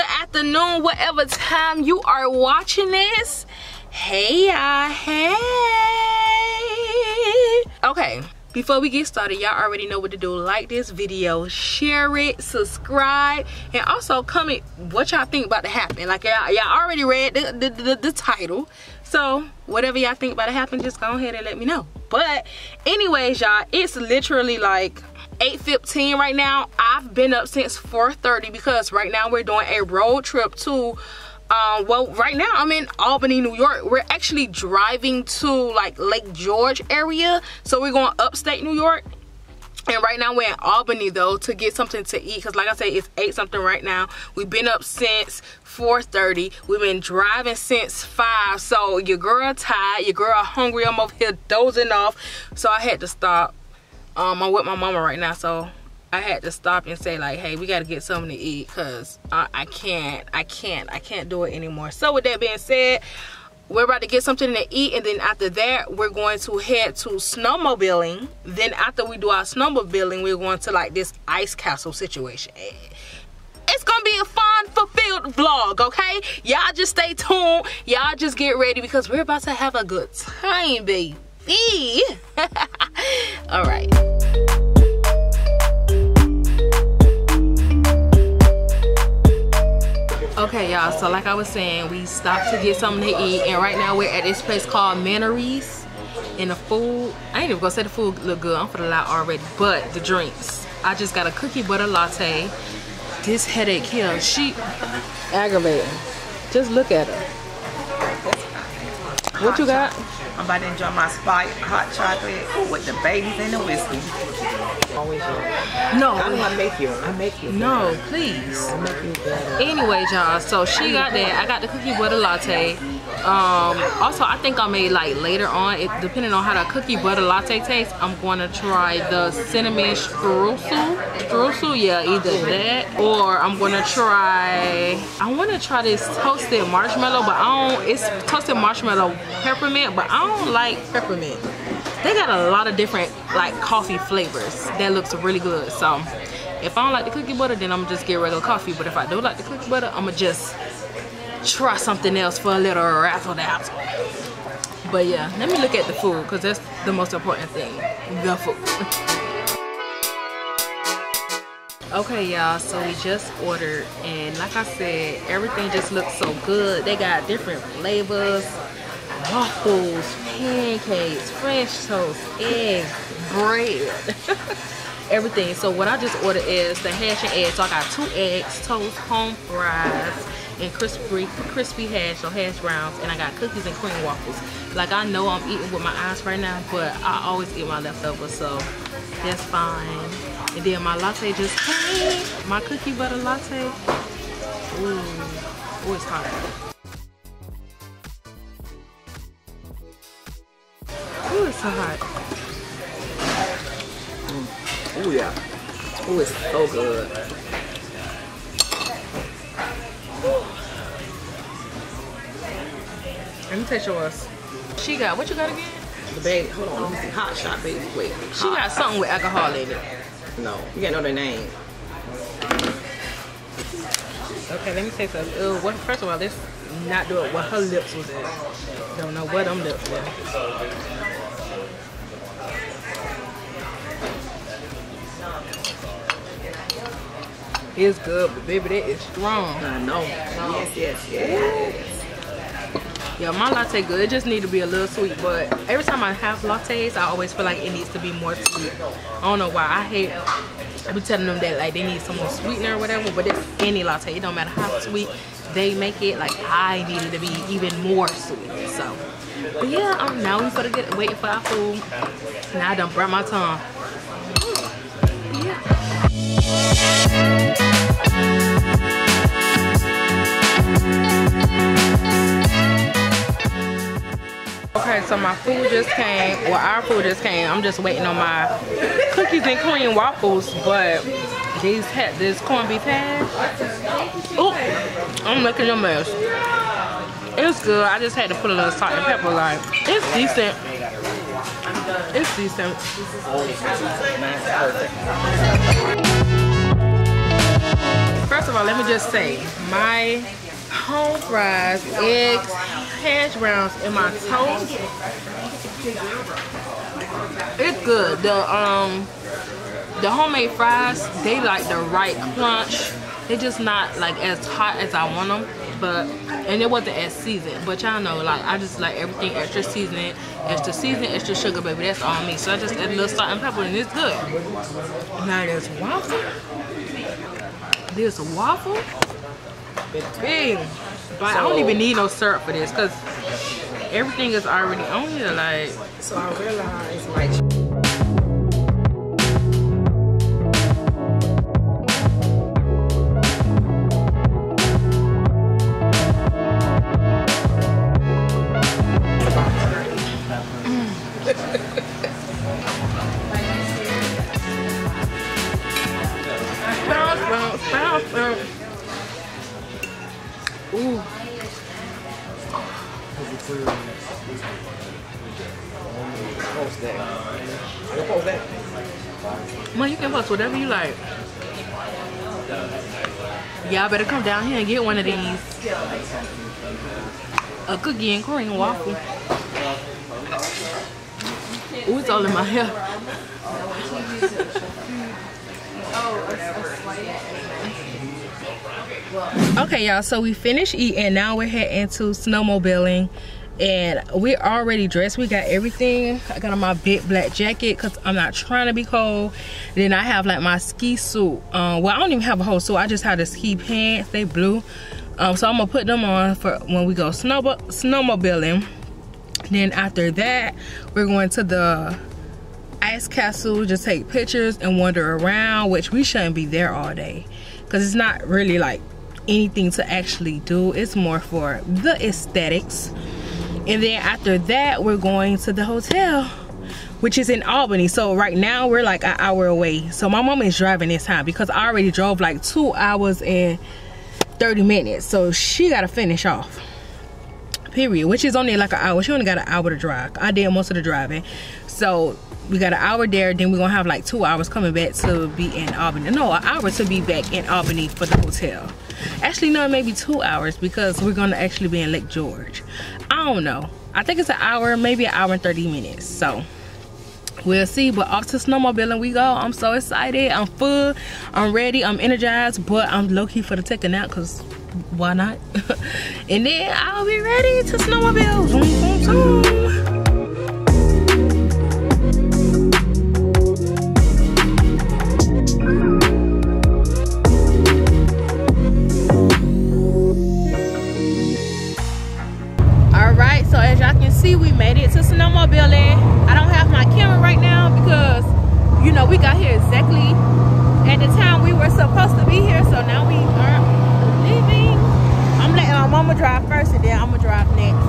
good afternoon, whatever time you are watching this. Hey y'all, hey. Okay, before we get started, y'all already know what to do. Like this video, share it, subscribe, and also comment what y'all think about to happen. Like y'all already read the title, so whatever y'all think about to happen, just go ahead and let me know. But anyways, y'all, it's literally like 8:15 right now. I've been up since 4:30 because right now we're doing a road trip to well, right now I'm in Albany, New York. We're actually driving to like Lake George area, so we're going upstate New York. And right now we're in Albany though to get something to eat, because like I said, it's 8 something right now. We've been up since 4:30. We've been driving since 5, so your girl tired, your girl hungry. I'm over here dozing off, so I had to stop. I'm with my mama right now, so I had to stop and say like, hey, we gotta get something to eat, cause I can't do it anymore. So with that being said, we're about to get something to eat, and then after that, we're going to head to snowmobiling. Then after we do our snowmobiling, we're going to like this ice castle situation. It's gonna be a fun, fulfilled vlog, okay? Y'all just stay tuned. Y'all just get ready, because we're about to have a good time, baby. All right. Okay, y'all, so like I was saying, we stopped to get something to eat, and right now we're at this place called Manory's, and the food, I ain't even gonna say the food look good, I'm for the lie already, but the drinks. I just got a cookie butter latte. This headache here, she aggravating. Just look at her. What you got? I'm about to enjoy my spiked hot chocolate with the babies and the whiskey. Always yours. No. I make you. No, better. Please. I make you better. Anyway, y'all, so she got that. I got the cookie butter latte. Also, I think I made like later on, depending on how the cookie butter latte tastes, I'm going to try the cinnamon streusel. Yeah, either that or I'm going to try. I want to try this toasted marshmallow, but I don't. It's toasted marshmallow peppermint, but I don't like peppermint. They got a lot of different like coffee flavors that looks really good. So if I don't like the cookie butter, then I'm just get regular coffee. But if I do like the cookie butter, I'ma just try something else for a little razzle dazzle. But yeah, let me look at the food, because that's the most important thing, the food. Okay, y'all, so we just ordered, and like I said, everything just looks so good. They got different flavors, waffles, pancakes, french toast, eggs, bread, everything. So what I just ordered is the hash and eggs. So I got 2 eggs, toast, home fries, and crispy hash, so hash browns, and I got cookies and cream waffles. Like, I know I'm eating with my eyes right now, but I always eat my leftovers, so that's fine. And then my latte just came. My cookie butter latte. Ooh, it's hot. Ooh, it's so hot. Ooh, yeah. Ooh, it's so good. Let me taste yours. She got, what you got again? The baby, hold on, let me see. Hot shot, baby, wait. Hot. She got something with alcohol in it. No, you gotta know their name. Okay, let me taste her. First of all, let's not do it what her lips was in. Don't know what them lips were. It's good, but baby, that is strong. I know. Yes. Yeah, my latte good. It just need to be a little sweet, but every time I have lattes, I always feel like it needs to be more sweet. I don't know why. I be telling them that like they need some more sweetener or whatever, but it's any latte. It don't matter how sweet they make it. Like, I need it to be even more sweet. So, but yeah, I'm now we gonna get waiting for our food. Now I done burnt my tongue. Okay, so my food just came, well, our food just came. I'm just waiting on my cookies and cream waffles, but these had this corned beef hash. Oh, I'm making a mess. It's good. I just had to put a little salt and pepper. Like, it's decent. It's decent. First of all, let me just say, my home fries, eggs, hash browns, and my toast, it's good. The homemade fries, they like the right crunch. They're just not like as hot as I want them, but and it wasn't as seasoned. But y'all know, like I just like everything extra seasoning, extra seasoning, extra sugar, baby. That's all me. So I just add a little salt and pepper, and it's good. Now there's waffle. This waffle, big. Like I don't even need no syrup for this, cause everything is already on here. Like so, I realized like. Man, you can post whatever you like. Y'all better come down here and get one of these. A cookie and cream waffle. Ooh, it's all in my hair. Okay, y'all, so we finished eating. Now we're heading to snowmobiling. And we're already dressed. We got everything. I got on my big black jacket because I'm not trying to be cold. Then I have like my ski suit. Well, I don't even have a whole suit. I just have the ski pants. They blue. So I'm going to put them on for when we go snowmobiling. Then after that, we're going to the Ice Castle. Just take pictures and wander around, which we shouldn't be there all day. Because it's not really like anything to actually do. It's more for the aesthetics. And then after that, we're going to the hotel, which is in Albany. So right now we're like an hour away. So my mom is driving this time because I already drove like 2 hours and 30 minutes. So she got to finish off, period, which is only like an hour. She only got an hour to drive. I did most of the driving. So we got an hour there. Then we're going to have like 2 hours coming back to be in Albany. No, an hour to be back in Albany for the hotel. Actually, no, maybe 2 hours because we're going to actually be in Lake George. I don't know. I think it's an hour, maybe an hour and 30 minutes. So we'll see. But off to snowmobiling we go. I'm so excited. I'm full. I'm ready. I'm energized. But I'm low-key for the taking out because why not? And then I'll be ready to snowmobile. Vroom, vroom, vroom. We made it to snowmobiling. I don't have my camera right now because, you know, we got here exactly at the time we were supposed to be here. So now we are leaving. I'm letting my mama drive first and then I'm gonna drive next.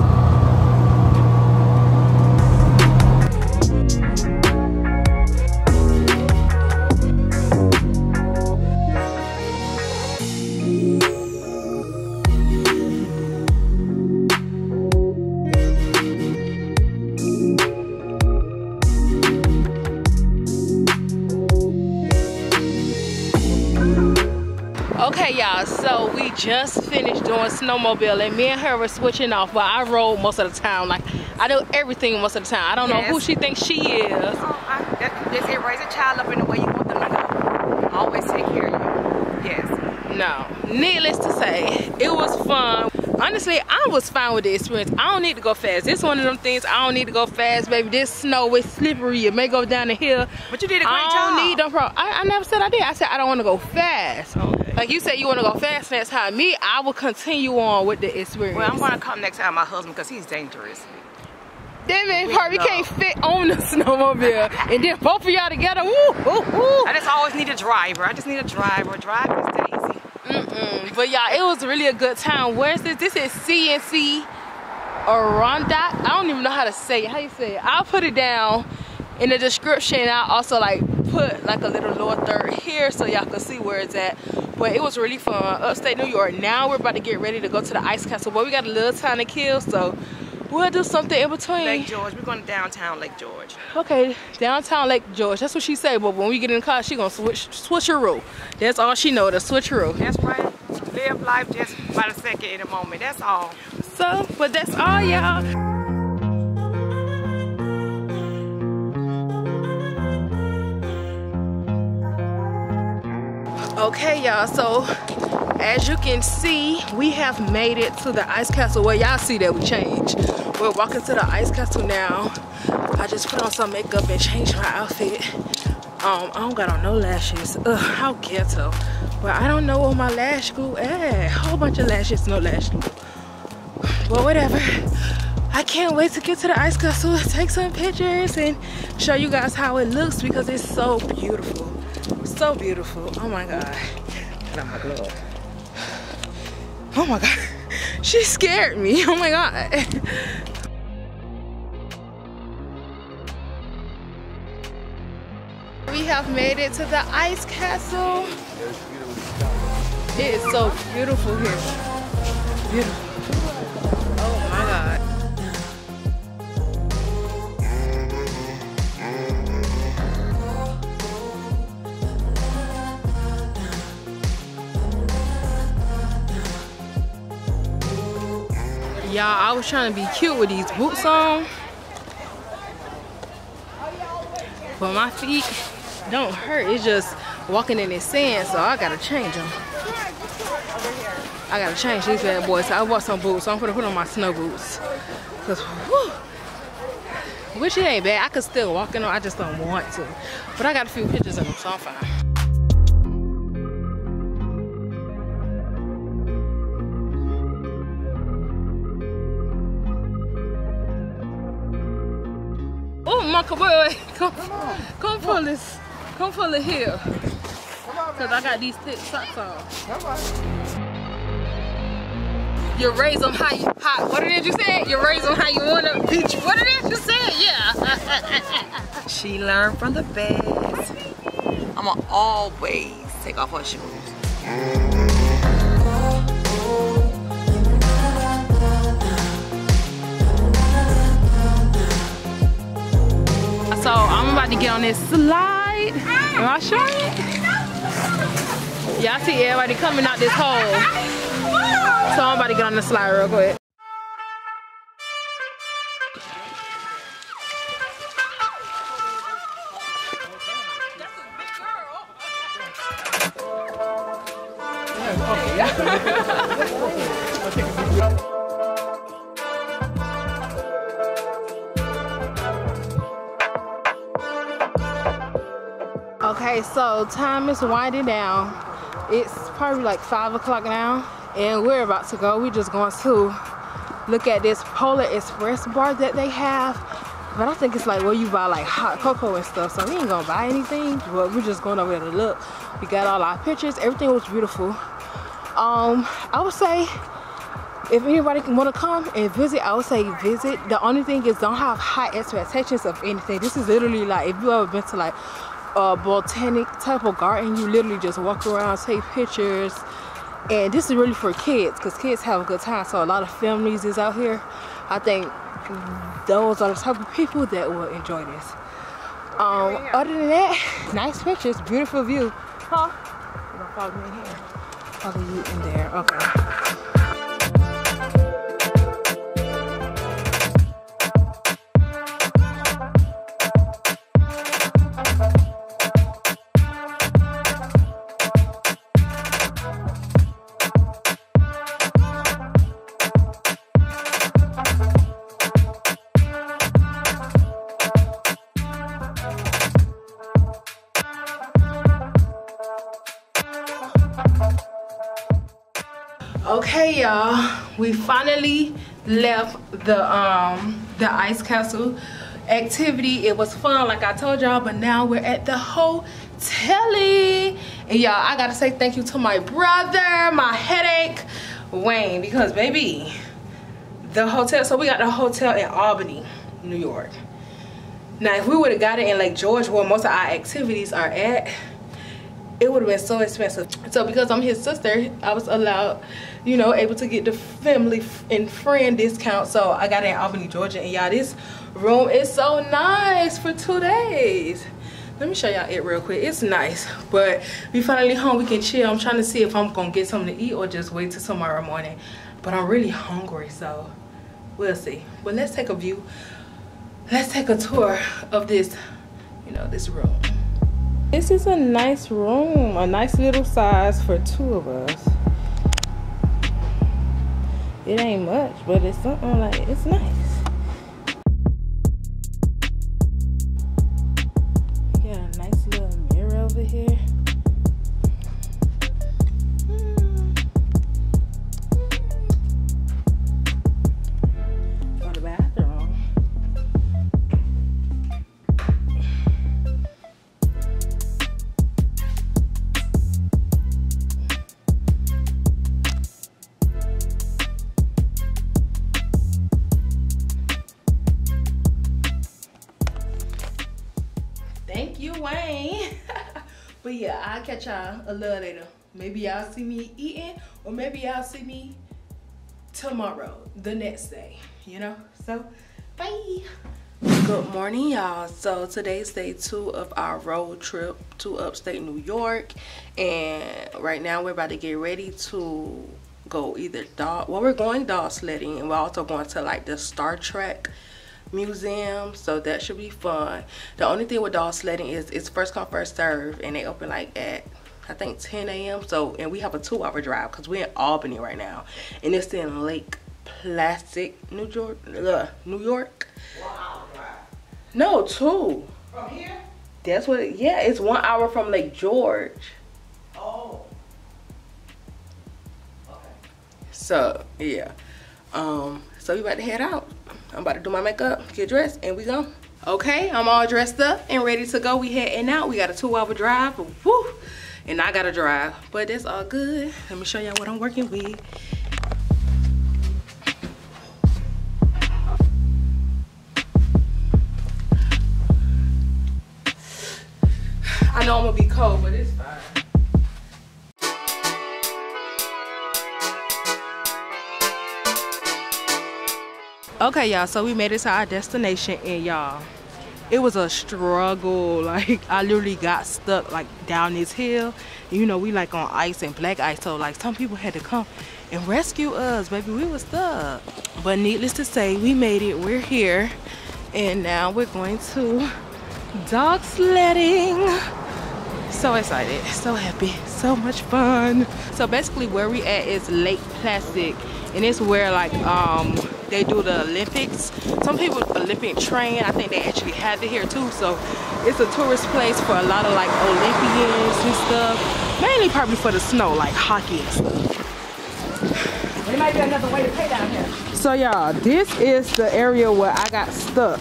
Okay, y'all, so we just finished doing snowmobiling. Me and her were switching off, but I rode most of the time. Like, I do everything most of the time. I don't know who she thinks she is. That's it. Raise a child up in the way you want them to go. Always take care of you. Yes. No. Needless to say, it was fun. Honestly, I was fine with the experience. I don't need to go fast. This one of them things, I don't need to go fast, baby. This snow is slippery. It may go down the hill. But you did a great job. I don't need them problems. I never said I did. I said I don't want to go fast. Okay. Like you said, you want to go fast next time. Me, I will continue on with the experience. Well, I'm going to come next time my husband because he's dangerous. That man probably can't fit on the snowmobile. And then both of y'all together, woo. I just always need a driver. I just need a driver. Drive is Daisy. But y'all, it was really a good time. Where's this? This is CNC Aronda. I don't even know how to say it. How you say it? I'll put it down in the description. I'll also like put like a little lower third here so y'all can see where it's at. But it was really fun. Upstate New York. Now we're about to get ready to go to the Ice Castle. But we got a little time to kill, so We'll do something in between. Lake George. We're going to downtown Lake George. Okay, downtown Lake George. That's what she said. But when we get in the car, she going to switcheroo. That's all she know, the switcheroo. That's right. Live life just by the second in a moment. That's all. So, but that's all, y'all. Okay, y'all, so as you can see, we have made it to the Ice Castle. Well, y'all see that we changed. We're walking to the Ice Castle now. I just put on some makeup and changed my outfit. I don't got on no lashes. Ugh, how ghetto. But I don't know where my lash glue at. Whole bunch of lashes, no lash glue. But whatever. I can't wait to get to the Ice Castle, take some pictures, and show you guys how it looks because it's so beautiful. So beautiful. Oh my god. Oh my god. She scared me. Oh my god. We have made it to the Ice Castle. It is so beautiful here. Beautiful. Oh my god. Y'all, I was trying to be cute with these boots on, but my feet don't hurt. It's just walking in this sand, so I gotta change them. I gotta change these bad boys. So I bought some boots, so I'm gonna put on my snow boots. Cause, whew, which it ain't bad. I could still walk in them. I just don't want to. But I got a few pictures of them, so I'm fine. Come pull it here. Cause I got these thick socks on. Come on. You raise them how you hot. What did you say? You raise them how you want them. What did you say? Yeah. She learned from the best. I'ma always take off her shoes. So I'm about to get on this slide. Am I showing it? Y'all see everybody coming out this hole. So I'm about to get on the slide real quick. Okay, so time is winding down. It's probably like 5 o'clock now, and we're about to go. We're just going to look at this Polar Express bar that they have, but I think it's like where you buy like hot cocoa and stuff. So we ain't gonna buy anything, but we're just going over there to look. We got all our pictures. Everything was beautiful. I would say if anybody want to come and visit, I would say visit. The only thing is don't have high expectations of anything. This is literally like if you ever been to like a botanic type of garden, you literally just walk around, take pictures, and this is really for kids because kids have a good time. So a lot of families is out here. I think those are the type of people that will enjoy this. Other than that, nice pictures, beautiful view. Huh? You're gonna follow me in here. Follow you in there. Okay. Okay, y'all, we finally left the Ice Castle activity. It was fun, like I told y'all, but now we're at the hotel-y. And y'all, I gotta say thank you to my brother, my headache, Wayne, because baby, the hotel, so we got the hotel in Albany, New York. Now, if we would've got it in Lake George, where most of our activities are at, it would have been so expensive. So because I'm his sister, I was allowed, you know, able to get the family and friend discount. So I got it in Albany, Georgia, and y'all, this room is so nice for 2 days. Let me show y'all it real quick. It's nice, but we finally home, we can chill. I'm trying to see if I'm gonna get something to eat or just wait till tomorrow morning, but I'm really hungry, so we'll see. But let's take a view, let's take a tour of this, you know, this room. This is a nice room, a nice little size for two of us. It ain't much, but it's something, like, it's nice. Here. Go to the bathroom. Thank you, Wayne. But yeah, I'll catch y'all a little later. Maybe y'all see me eating, or maybe y'all see me tomorrow, the next day, you know? So, bye. Good morning, y'all. So today's day 2 of our road trip to upstate New York. And right now we're about to get ready to go either dog, well, we're going dog sledding, and we're also going to like the Star Trek museum, so that should be fun. The only thing with dog sledding is it's first come first serve, and they open like at I think 10 a.m. so, and we have a 2-hour drive because we're in Albany right now, and it's in Lake Placid, New York. Wow. No, 2 from here. That's what it, yeah, it's 1 hour from Lake George. Oh, okay. So yeah, so we about to head out. I'm about to do my makeup, get dressed, and we go. Okay, I'm all dressed up and ready to go. We heading out. We got a 2-hour drive. Woo! And I gotta drive, but that's all good. Let me show y'all what I'm working with. I know I'm gonna be cold, but it's fine. Okay, y'all, so we made it to our destination, and y'all, it was a struggle. Like, I literally got stuck like down this hill. You know, we like on ice and black ice, so like some people had to come and rescue us, baby. We was stuck. But needless to say, we made it. We're here, and now we're going to dog sledding. So excited, so happy, so much fun. So basically where we at is Lake Placid, and it's where like they do the Olympics. Some people Olympic train. I think they actually have it here too. So it's a tourist place for a lot of like Olympians and stuff. Mainly probably for the snow, like hockey and stuff. There might be another way to pay down here. So y'all, this is the area where I got stuck.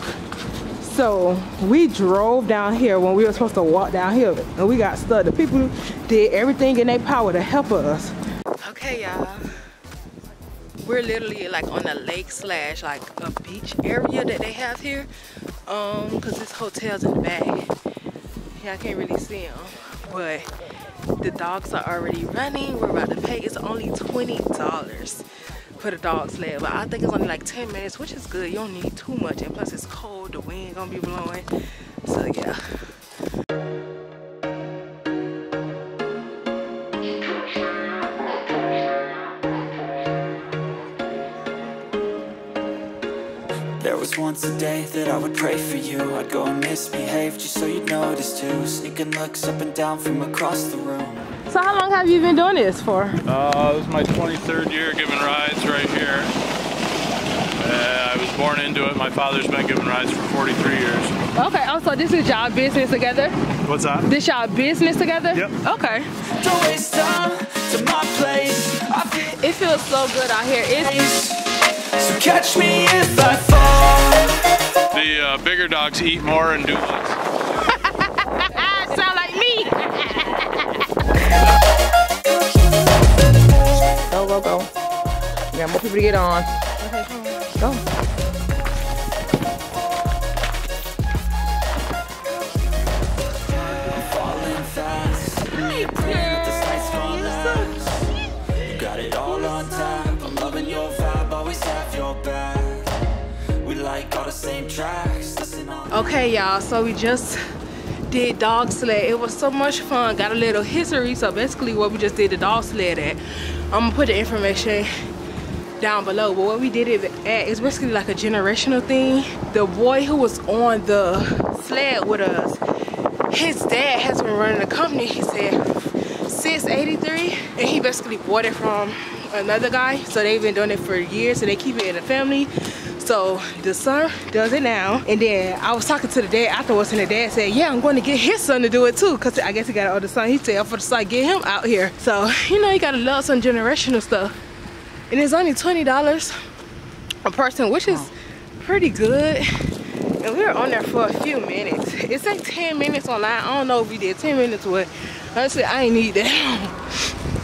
So we drove down here when we were supposed to walk down here, and we got stuck. The people did everything in their power to help us. Okay, y'all. We're literally like on a lake slash like a beach area that they have here, because this hotel's in the back. Yeah, I can't really see them, but the dogs are already running. We're about to pay. It's only $20 for the dog sled, but I think it's only like 10 minutes, which is good. You don't need too much, and plus it's cold, the wind gonna be blowing, so yeah. Once a day that I would pray for you. I'd go and misbehave just so you'd notice too. Sneaking looks up and down from across the room. So how long have you been doing this for? This is my 23rd year giving rides right here. I was born into it. My father's been giving rides for 43 years. Okay, oh, so this is y'all business together? What's that? This y'all business together? Yep. Okay. Don't waste time to my place. It feels so good out here. It's... So catch me if I fall. The bigger dogs eat more and do less. Sound like me. Go, go, go. We got more people to get on. Okay, come on. Go. Hi. Okay, y'all, so we just did dog sled. It was so much fun. Got a little history. So basically what we just did the dog sled at, I'm gonna put the information down below, but what we did it at is basically like a generational thing. The boy who was on the sled with us, his dad has been running the company, he said, since '83, and he basically bought it from another guy, so they've been doing it for years, so they keep it in the family. So the son does it now, and then I was talking to the dad afterwards, and the dad said, yeah, I'm going to get his son to do it too, because I guess he got an older son. He said, for the son, get him out here. So, you know, you gotta love some generational stuff. And it's only $20 a person, which is pretty good. And we were on there for a few minutes. It's like 10 minutes online. I don't know if we did 10 minutes or what. Honestly, I ain't need that.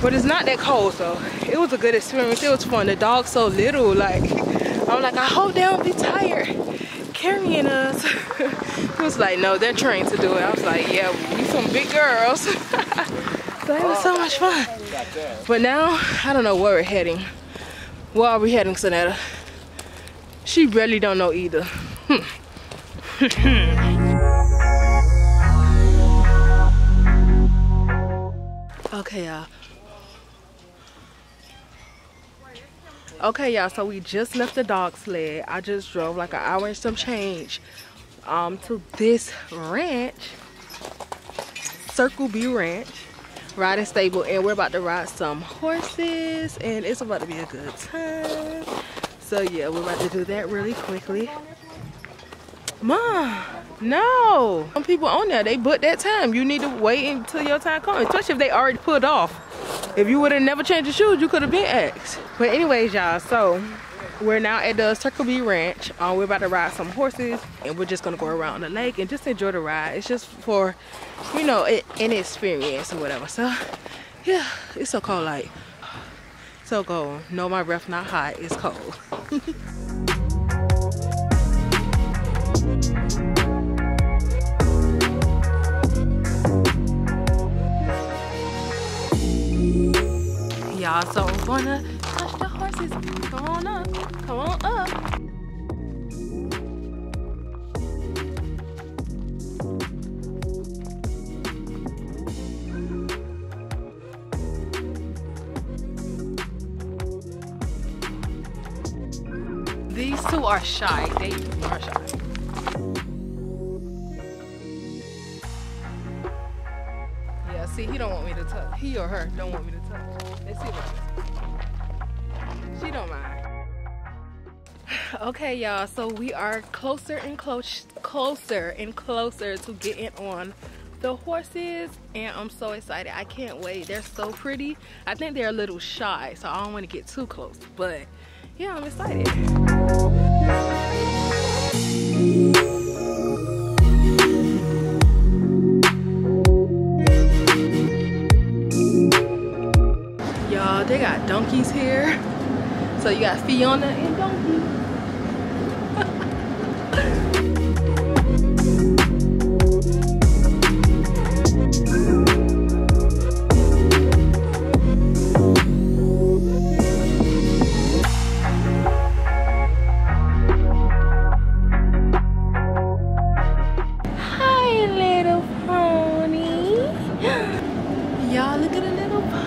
But it's not that cold, so it was a good experience. It was fun. The dog's so little, like, I'm like, I hope they don't be tired carrying us. He was like, no, they're trained to do it. I was like, yeah, we some big girls. So it was so much fun. But now, I don't know where we're heading. Where are we heading, Sonetta? She really don't know either. Okay, y'all. Okay, y'all, so we just left the dog sled. I just drove like an hour and some change to this ranch, Circle B Ranch, riding stable, and we're about to ride some horses, and it's about to be a good time. So yeah, we're about to do that really quickly. Mom, no, some people on there, they booked that time. You need to wait until your time comes, especially if they already pulled off. If you would have never changed your shoes, you could have been asked. But anyways, y'all, so we're now at the Circle B Ranch. We're about to ride some horses, and we're just gonna go around the lake and just enjoy the ride. It's just for, you know, an experience or whatever. So yeah, it's so cold, like, so cold. No, my breath not hot, it's cold. So I'm gonna touch the horses. Come on up, come on up. These two are shy, they are shy. See, he don't want me to touch. He or her don't want me to touch. Let's see what. She don't mind. Okay, y'all. So we are closer and closer to getting on the horses, and I'm so excited. I can't wait. They're so pretty. I think they're a little shy, so I don't want to get too close. But yeah, I'm excited. They got donkeys here. So you got Fiona and Donkey. Hi, little pony. Y'all, look at the little pony.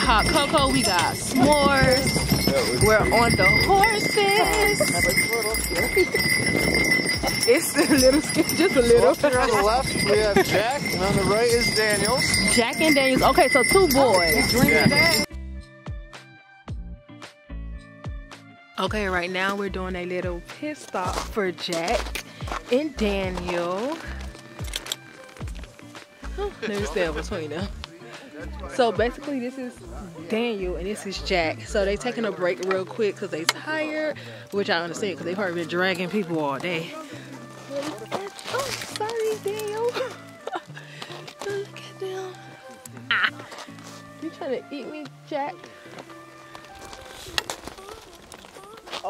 Hot cocoa, we got s'mores. We're on the horses. It's a little skip, just a little. So on the left, we have Jack, and on the right is Daniels. Jack and Daniels. Okay, so two boys. Yeah. Okay, right now we're doing a little pit stop for Jack and Daniel. Oh, let me stay between them. So basically this is Daniel and this is Jack. So they taking a break real quick because they tired, which I understand because they probably been dragging people all day. Oh, sorry, Daniel. Look at them. Ah. You trying to eat me, Jack?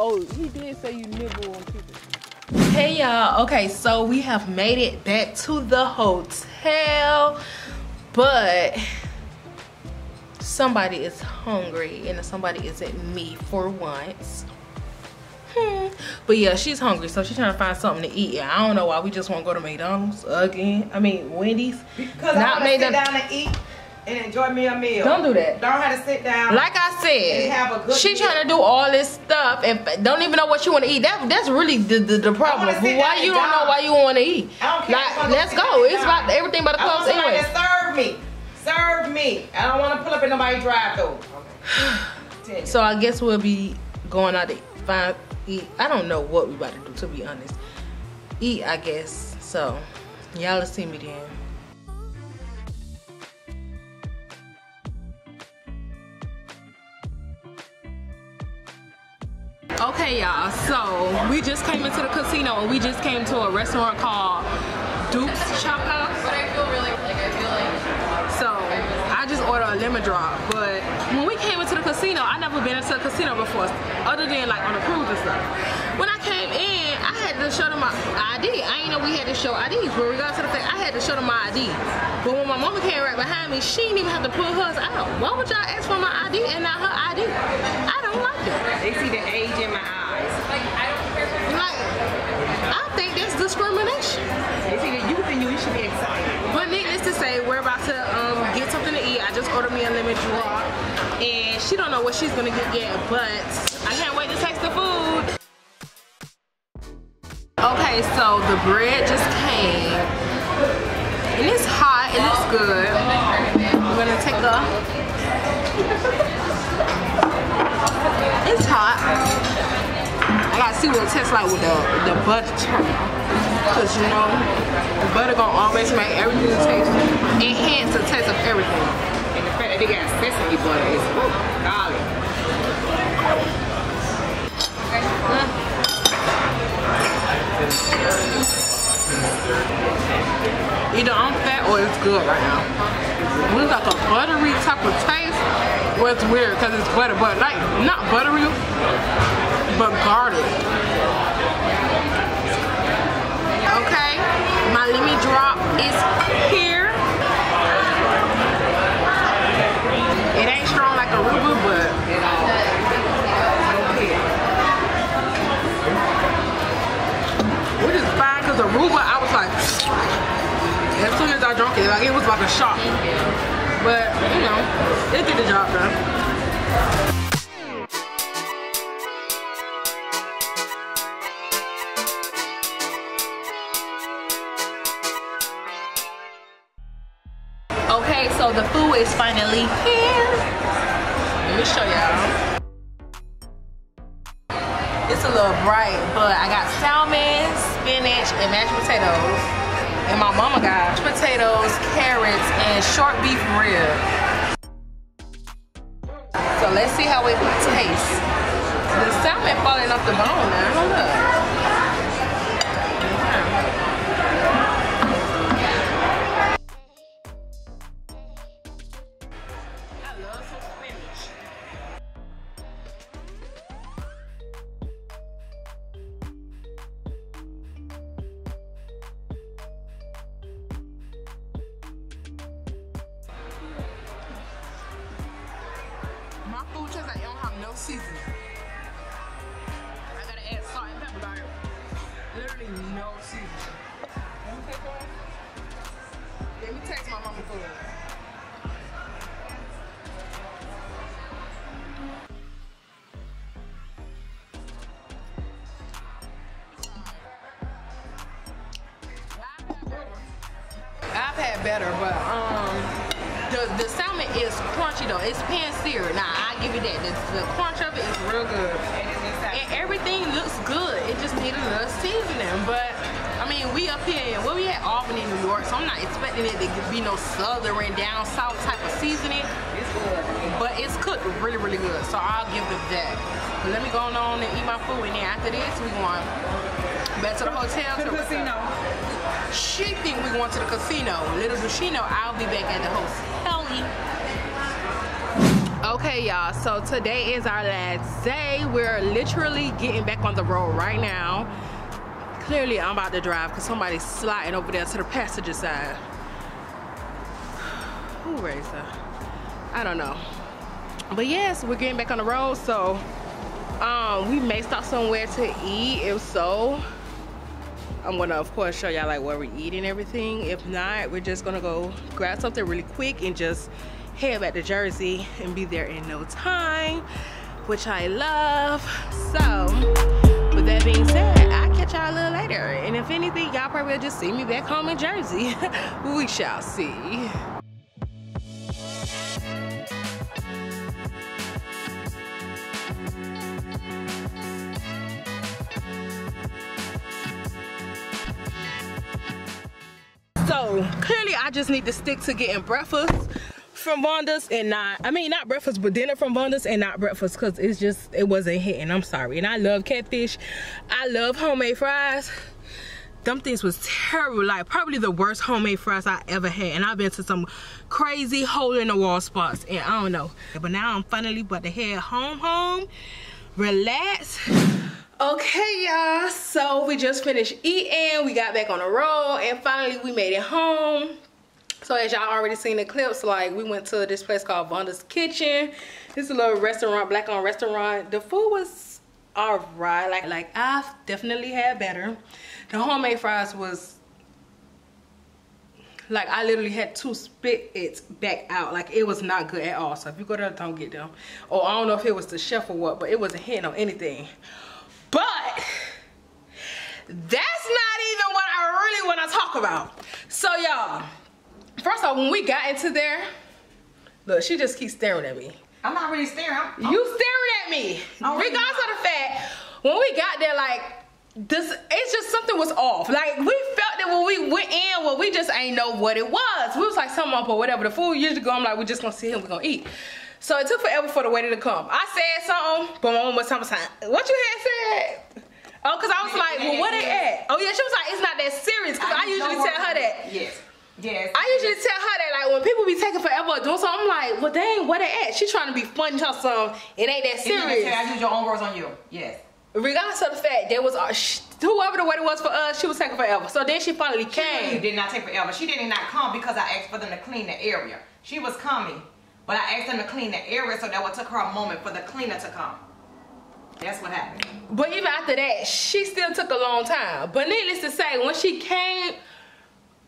Oh, he did say you nibble on people. Hey y'all, okay, so we have made it back to the hotel, but somebody is hungry and somebody isn't me for once. But yeah, she's hungry, so she's trying to find something to eat. Yeah, I don't know why we just want to go to McDonald's again. I mean, Wendy's. Because I want to sit down and eat and enjoy me a meal. Don't do that. Don't have to sit down. Like I said, have a good she's meal. Trying to do all this stuff and don't even know what you want to eat. That's really the problem. Why you don't know why you want to eat? I don't care. Like, let's go. It's about everything about the clothes anyway. Serve me. Serve me. I don't want to pull up in nobody's drive-thru. Okay. So I guess we'll be going out to find. Eat. I don't know what we about to do, to be honest. Eat, I guess. So, y'all will see me then. Okay, y'all. So, we just came into the casino and we just came to a restaurant called Duke's Chop House. But I feel really, so, I just ordered a lemon drop, but when we came into the casino, I never been into a casino before, other than like on a cruise and stuff. When I came in, I had to show them my ID. I didn't know we had to show IDs, but regardless of the fact, I had to show them my ID. But when my mama came right behind me, she didn't even have to pull hers out. Why would y'all ask for my ID and not her ID? I don't like it. They see the age in my eyes. Like, I don't care for like, I think that's discrimination. They see the youth in you, you should be excited. But needless to say, we're about to get something to eat. I just ordered me a lemon drop. And she don't know what she's gonna get yet, but I can't wait to taste the food. Okay, so the bread just came. And it's hot, it looks good. We're gonna take a... It's hot. I gotta see what it tastes like with the butter. Cause you know, the butter gonna always make everything taste, enhance the taste of everything. They got sesame butter. It's garlic. Either I'm fat or it's good right now. It's like a buttery type of taste. Well, it's weird because it's butter, but like not buttery, but garlic. Okay, my lemon drop is here. It ain't strong like a Aruba, but it all. Which is fine, because Aruba, I was like, as soon as I drank it, like it was like a shock. But, you know, it did the job though. So the food is finally here. Let me show y'all. It's a little bright, but I got salmon, spinach, and mashed potatoes. And my mama got potatoes, carrots, and short beef rib. So let's see how it tastes. The salmon falling off the bone now. Hold up. Better, but the salmon is crunchy though. It's pan-seared. Now I give you that. The crunch of it is real good, and everything looks good. It just needed a little seasoning. But I mean, we up here, well, we at Albany, New York, so I'm not expecting it to be no southern down south type of seasoning. It's good, but it's cooked really, really good. So I'll give them that. But let me go on and eat my food, and then after this, we going back to the hotel to the casino. She think we going to the casino. Little does she know, I'll be back at the hotel. Okay, Okay y'all, so today is our last day. We're literally getting back on the road right now. Clearly I'm about to drive because somebody's sliding over there to the passenger side. Who raised her? I don't know. But yes, we're getting back on the road, so we may stop somewhere to eat. If so, I'm gonna of course show y'all like where we eat and everything. If not, we're just gonna go grab something really quick and just head back to Jersey and be there in no time, which I love. So with that being said, I'll catch y'all a little later, and if anything, y'all probably will just see me back home in Jersey. We shall see. So clearly I just need to stick to getting breakfast from Vonda's and dinner from Vonda's and not breakfast, because it wasn't hitting. I'm sorry. And I love catfish, I love homemade fries. Them things was terrible, like probably the worst homemade fries I ever had, and I've been to some crazy hole in the wall spots and I don't know. But now I'm finally about to head home, relax. Okay y'all, so we just finished eating, we got back on the road, and finally we made it home. So as y'all already seen the clips, like we went to this place called Vonda's Kitchen. It's a little restaurant, black-owned restaurant. The food was alright, like I've definitely had better. The homemade fries was like I literally had to spit it back out. Like it was not good at all. So if you go there, don't get them. Or I don't know if it was the chef or what, but it wasn't hitting on anything. But that's not even what I really want to talk about. So y'all, first off, when we got into there, look, she just keeps staring at me. I'm not really staring. You staring at me. Regardless of the fact, when we got there, like it's just something was off. Like we felt that when we went in, well, we just ain't know what it was. We was like something up or whatever. The food years ago, I'm like, we're just gonna sit here and we're gonna eat. So it took forever for the waiter to come. I said something, but my mom was talking about what you had said. Oh, because I was like, well, what it at? Oh yeah, she was like, it's not that serious. Because I usually tell her that. Yes. I usually tell her that, like, when people be taking forever doing something, I'm like, well, dang, where they at? She trying to be funny, tell some. It ain't that serious. I use your own words on you. Yes. Regardless of the fact, there was whoever the waiter was for us, she was taking forever. So then she finally came. She really did not take forever. She did not come because I asked for them to clean the area. She was coming, but I asked them to clean the area, so that would took her a moment for the cleaner to come. That's what happened. But even after that, she still took a long time. But needless to say, when she came,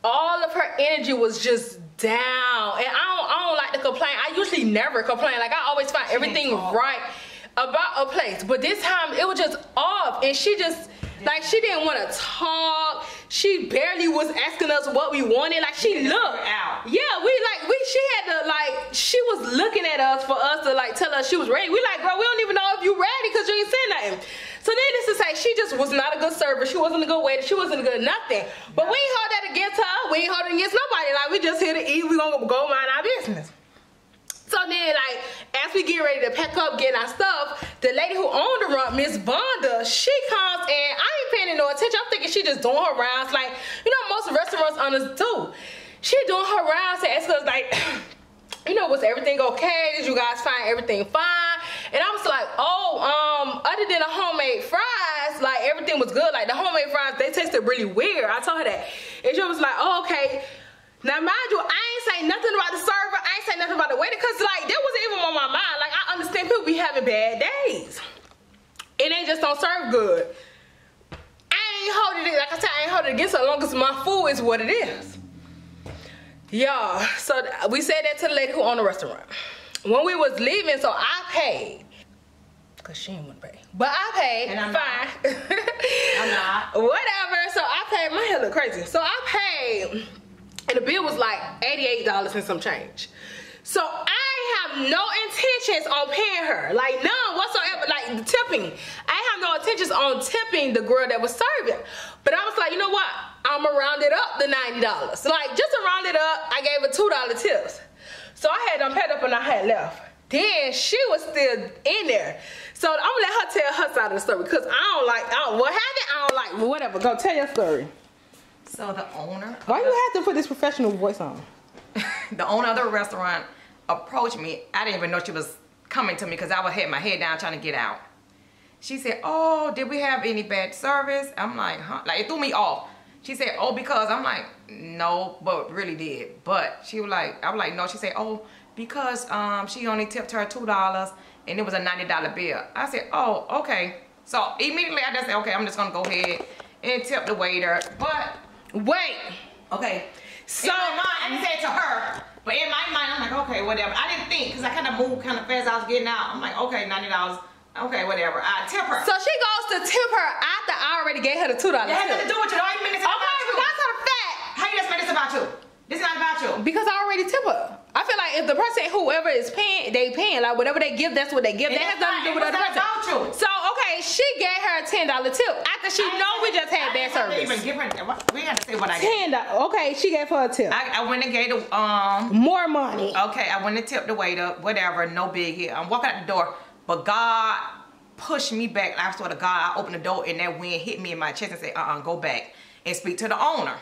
all of her energy was just down, and I don't like to complain. I usually never complain. Like I always find everything right about a place, but this time it was just off, and she just like she didn't want to talk. She barely was asking us what we wanted. Like she looked out. Yeah, she had to she was looking at us for us to tell us she was ready. We like, bro, we don't even know if you ready because you ain't saying nothing. So needless to say, she just was not a good server. She wasn't a good waiter. She wasn't a good nothing. But we ain't hold that against her. We ain't holding against nobody. Like we just here to eat. We gonna go mind our business. So then, as we get ready to pack up, getting our stuff, the lady who owned the run, Miss Vonda, she comes, and I ain't paying no attention. I'm thinking she just doing her rounds, like you know most restaurants owners do. She doing her rounds and asking us you know, was everything okay? Did you guys find everything fine? And I was like, other than the homemade fries, like everything was good. Like the homemade fries, they tasted really weird. I told her that, and she was like, oh, okay. Now, mind you, I ain't say nothing about the server. I ain't say nothing about the waiter, because, that wasn't even on my mind. Like, I understand people be having bad days, and they just don't serve good. I ain't holding it. Like I said, I ain't holding it against her as long as my food is what it is. Y'all, so we said that to the lady who owned the restaurant. When we was leaving, so I paid. Because she didn't want to pay. But I paid. And I'm fine. Not. I'm not. Whatever. So I paid. My hair look crazy. So I paid. And the bill was like $88 and some change. So I have no intentions on paying her. Like none whatsoever, like tipping. I have no intentions on tipping the girl that was serving. But I was like, you know what? I'm gonna round it up to $90. So just to round it up, I gave her $2 tips. So I had them paid up and I had left. Then she was still in there. So I'm gonna let her tell her side of the story, because whatever. Go tell your story. So the owner. Why you have to put this professional voice on? The owner of the restaurant approached me. I didn't even know she was coming to me because I had my head down trying to get out. She said, oh, did we have any bad service? I'm like, huh? Like, it threw me off. She said, oh, because. I'm like, no, but really did. But she was like, I'm like, no. She said, oh, because she only tipped her $2 and it was a $90 bill. I said, oh, okay. So immediately I just said, okay, I'm just gonna go ahead and tip the waiter. But wait, okay. So in my mind, I said to her, but in my mind, I'm like, okay, whatever. I didn't think, because I kind of moved kind of fast. I was getting out. I'm like, okay, $90. Okay, whatever. I tip her. So she goes to tip her after I already gave her the $2. It has nothing to do with you. Don't even make this about you. Okay, that's her fact. How you just make this about you? This is not about you. Because I already tip her. I feel like if the person, whoever is paying, they paying. Like, whatever they give, that's what they give. And that has nothing to do with the person. About you. So, okay, she gave her a $10 tip after she know we just had bad service. Even give her, we had to say what I gave. $10. Okay, she gave her a tip. I went and gave the, more money. Okay, I went and tipped the waiter. Whatever, no biggie. I'm walking out the door. But God pushed me back. I swear to God, I opened the door and that wind hit me in my chest and said, go back and speak to the owner.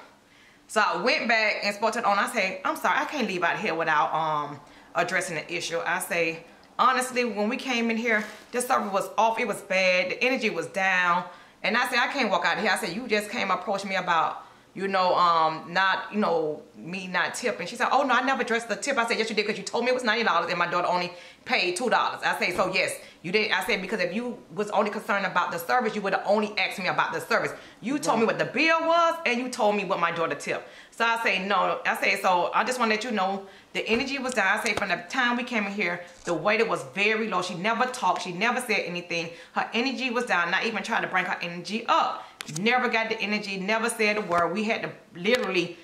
So I went back and spoke to the owner. I said, I'm sorry, I can't leave out here without addressing the issue. I say, honestly, when we came in here, the service was off. It was bad. The energy was down. And I said, I can't walk out of here. I said, you just came approach me about, you know, not, you know, me not tipping. She said, oh, no, I never addressed the tip. I said, yes, you did, because you told me it was $90 and my daughter only paid $2. I said, so yes, you did. I said, because if you was only concerned about the service, you would have only asked me about the service. You told me what the bill was and you told me what my daughter tipped. So I say, no. I say, so I just want to let you know the energy was down. I say, from the time we came in here, the waiter was very low. She never talked. She never said anything. Her energy was down. Not even trying to bring her energy up. Never got the energy. Never said a word. We had to literally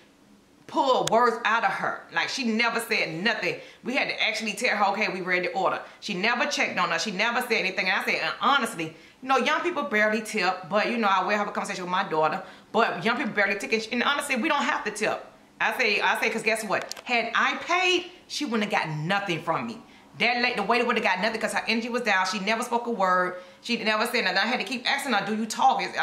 pull words out of her. Like, she never said nothing. We had to actually tell her, okay, we read the order. She never checked on us. She never said anything. And I said, and honestly, you know, young people barely tip, but you know, I will have a conversation with my daughter, but young people barely tip. And honestly, we don't have to tip. I say, because guess what? Had I paid, she wouldn't have got nothing from me. That late, the waiter would have got nothing because her energy was down. She never spoke a word. She never said nothing. I had to keep asking her, do you talk? It's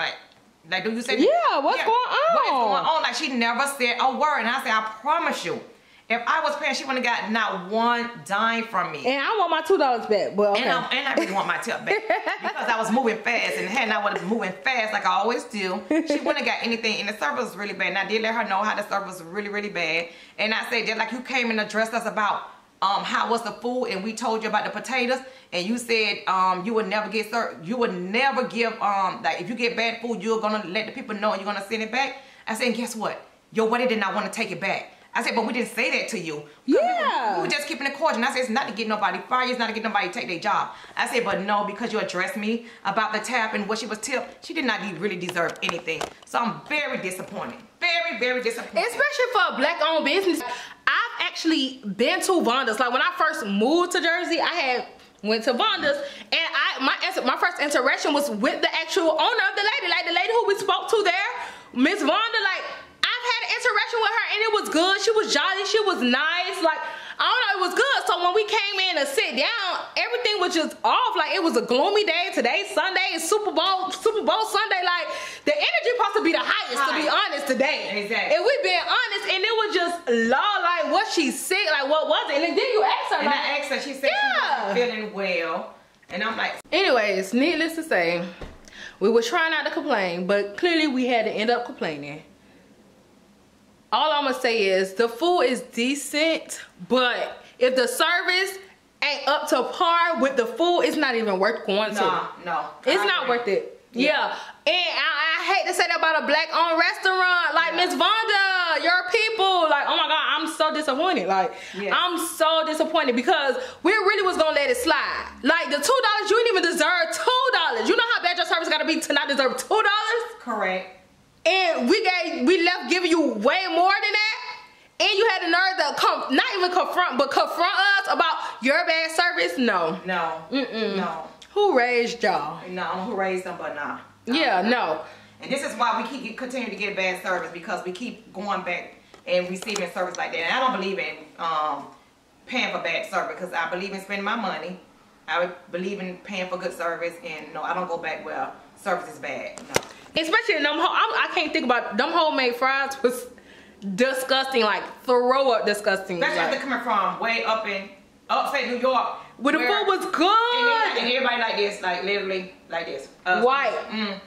like, do you say? Yeah, what's going on? What is going on? Like, she never said a word. And I said, I promise you, if I was paying, she wouldn't have got not one dime from me. And I want my $2 back. Well, okay. And I really want my tip back. Because I was moving fast. And had I was moving fast like I always do, she wouldn't have got anything. And the service was really bad. And I did let her know how the service was really, really bad. And I said, just like you came and addressed us about how was the food, and we told you about the potatoes, and you said you would never get served. You would never give like, if you get bad food, you're gonna let the people know and you're gonna send it back. I said, and guess what? Your waiter did not want to take it back. I said, but we didn't say that to you. Yeah. We were just keeping it cordial. And I said, it's not to get nobody fired. It's not to get nobody to take their job. I said, but no, because you addressed me about the tap and what she was tipped, she did not really deserve anything. So I'm very disappointed. Very, very disappointed. Especially for a black-owned business. I've actually been to Vonda's. Like, when I first moved to Jersey, I had went to Vonda's, and my first interaction was with the actual owner of the lady. Like, the lady who we spoke to there, Miss Vonda, like, had an interaction with her and it was good. She was jolly, she was nice, like, I don't know, it was good. So when we came in to sit down, everything was just off. Like, it was a gloomy day. Today's Sunday, it's Super Bowl Sunday. Like, the energy supposed to be the highest, to be honest, today. Exactly. And we being honest, and it was just low. Like, what she said, like, what was it? And then you asked her. And like, I asked her, she said she wasn't feeling well. And I'm like, anyways, needless to say, we were trying not to complain, but clearly we had to end up complaining. All I'm gonna say is the food is decent, but if the service ain't up to par with the food, it's not even worth going to. No, it's not worth it. Yeah, and I hate to say that about a black-owned restaurant. Like, Miss Vonda, your people. Like, oh my God, I'm so disappointed. Like, I'm so disappointed because we really was gonna let it slide. Like, the $2, you didn't even deserve $2. You know how bad your service gotta be to not deserve $2? Correct. And we left giving you way more than that, and you had the nerve to confront us about your bad service. No. Who raised y'all? No, who raised them? But nah. No. And this is why we continue to get bad service, because we keep going back and receiving service like that. And I don't believe in paying for bad service, because I believe in spending my money. I believe in paying for good service, and no, I don't go back where service is bad. No. Especially in them, I can't think about them homemade fries was disgusting, like throw up disgusting. Especially like, they're coming from way up in upstate New York, Where the food was good. And everybody like this, like literally like this. White.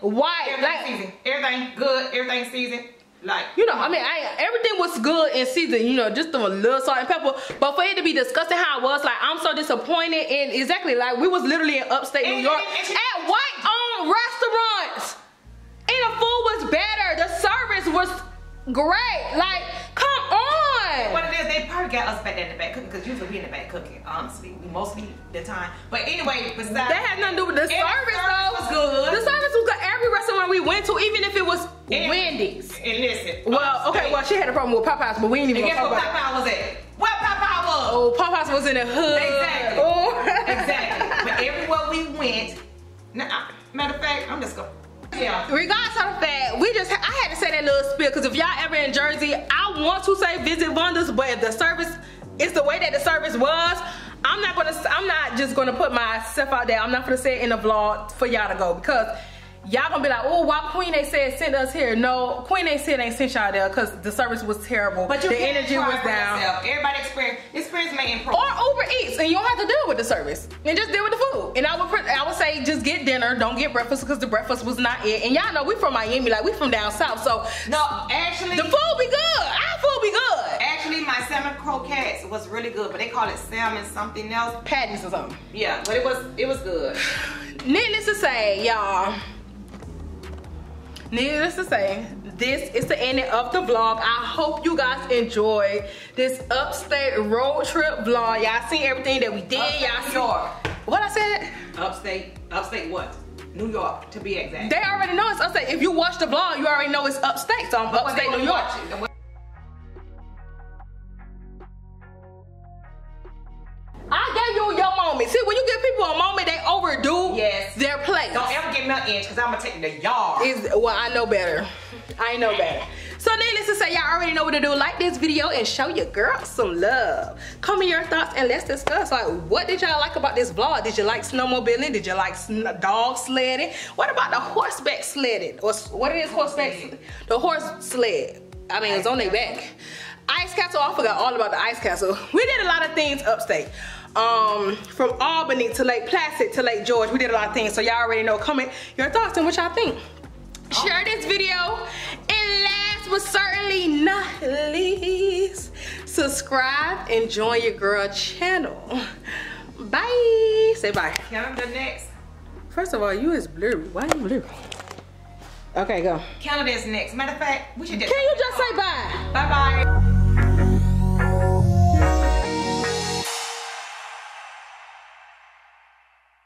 White. Everything like, seasoned. Everything good. Everything seasoned. Like, you know, I mean, everything was good and seasoned, you know, just a little salt and pepper. But for it to be disgusting how it was, like, I'm so disappointed. And exactly, like, we was literally in upstate New York at white-owned restaurants. And the food was better. The service was great. Like, come on. What it is, they probably got us back there in the back cooking, because usually we in the back cooking, honestly, mostly the time. But anyway, besides that had nothing to do with the service, though. The service was good. Every restaurant we went to, even if it was Wendy's. And listen. Well, okay, well, she had a problem with Popeyes, but we ain't even gonna talk about it. And guess what Popeye was at? What Popeye was? Oh, Popeyes was in the hood. Exactly. Oh. Exactly. But everywhere we went, nah, matter of fact, I'm just gonna. Yeah. Regardless of the fact, I had to say that little spiel, because if y'all ever in Jersey, I want to say visit Vonda's, but if the service is the way that the service was, I'm not just gonna put myself out there. I'm not gonna say it in the vlog for y'all to go, because y'all gonna be like, oh, why Queen A said send us here? No, Queen A said ain't sent y'all there because the service was terrible. But the energy was down. Everybody experience may improve. Or Uber Eats, and you don't have to deal with the service, and just deal with the food. And I would say just get dinner, don't get breakfast, because the breakfast was not it. And y'all know we from Miami, like we from down south, so no, actually the food be good. Our food be good. Actually, my salmon croquettes was really good, but they call it salmon something else, patties or something. Yeah, but it was good. Needless to say, y'all. Needless to say, this is the ending of the vlog. I hope you guys enjoyed this upstate road trip vlog. Y'all seen everything that we did. Y'all seen what I said? Upstate what? New York, to be exact. They already know it's upstate. If you watch the vlog, you already know it's upstate. So I'm upstate New York. I gave you your moment. See, when you give people a moment, they overdo their place. Don't ever give me an inch, because I'm going to take the yard. Well, I know better. I know better. So needless to say, y'all already know what to do. Like this video and show your girl some love. Comment your thoughts and let's discuss. Like, what did y'all like about this vlog? Did you like snowmobiling? Did you like dog sledding? What about the horseback sledding? Or what is horseback? The horse sled. I mean, it's on their back. Ice Castle, I forgot all about the Ice Castle. We did a lot of things upstate. From Albany to Lake Placid to Lake George, we did a lot of things. So y'all already know. Comment your thoughts and what y'all think. Share this video. And last but certainly not least, subscribe and join your girl channel. Bye. Say bye. Count the next. First of all, you is blurry. Why are you blurry? Okay, go. Count this next. Matter of fact, we should just. Can you just say bye? Bye bye.